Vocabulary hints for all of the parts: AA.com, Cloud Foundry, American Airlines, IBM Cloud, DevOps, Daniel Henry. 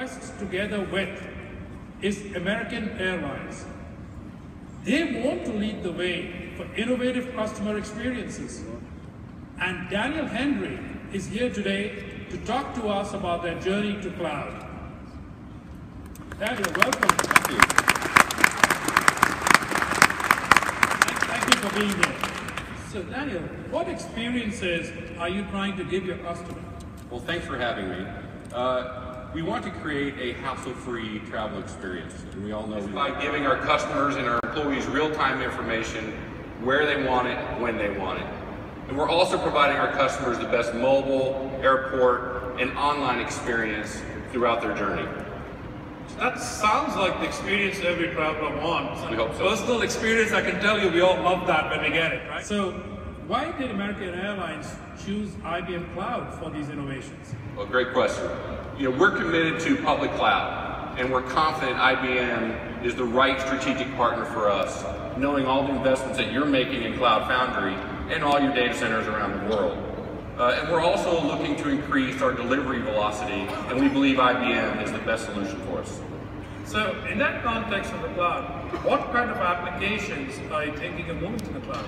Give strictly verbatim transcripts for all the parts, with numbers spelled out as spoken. requests together with is American Airlines. They want to lead the way for innovative customer experiences. And Daniel Henry is here today to talk to us about their journey to cloud. Daniel, welcome. Thank you. Thank you for being here. So Daniel, what experiences are you trying to give your customer? Well, thanks for having me. Uh, we want to create a hassle-free travel experience, and we all know it's by giving our customers and our employees real-time information where they want it, when they want it. And we're also providing our customers the best mobile, airport, and online experience throughout their journey. That sounds like the experience every traveler wants. We hope so. Personal experience, I can tell you, we all love that when we get it, right? So, why did American Airlines choose I B M Cloud for these innovations? Well, great question. You know, we're committed to public cloud, and we're confident I B M is the right strategic partner for us, knowing all the investments that you're making in Cloud Foundry and all your data centers around the world. Uh, and we're also looking to increase our delivery velocity, and we believe I B M is the best solution for us. So, in that context of the cloud, what kind of applications are you thinking of moving to the cloud?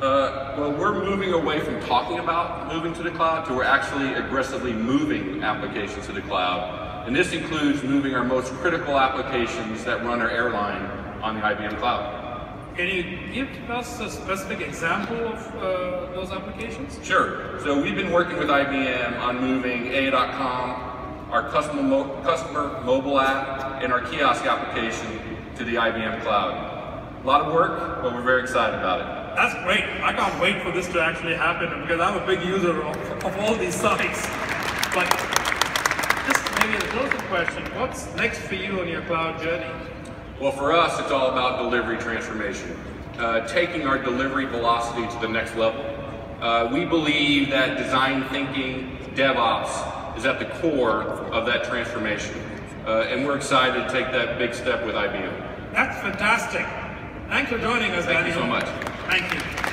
Uh, well, we're moving away from talking about moving to the cloud to we're actually aggressively moving applications to the cloud. And this includes moving our most critical applications that run our airline on the I B M Cloud. Can you give us a specific example of uh, those applications? Sure. So we've been working with I B M on moving A A dot com, our customer, mo customer mobile app, and our kiosk application to the I B M Cloud. A lot of work, but we're very excited about it. That's great. I can't wait for this to actually happen because I'm a big user of, of all these sites. But just maybe a closing question, what's next for you on your cloud journey? Well, for us, it's all about delivery transformation, uh, taking our delivery velocity to the next level. Uh, we believe that design thinking, DevOps, is at the core of that transformation. Uh, and we're excited to take that big step with I B M. That's fantastic. Thanks for joining us, Daniel. Thank you so much. Thank you.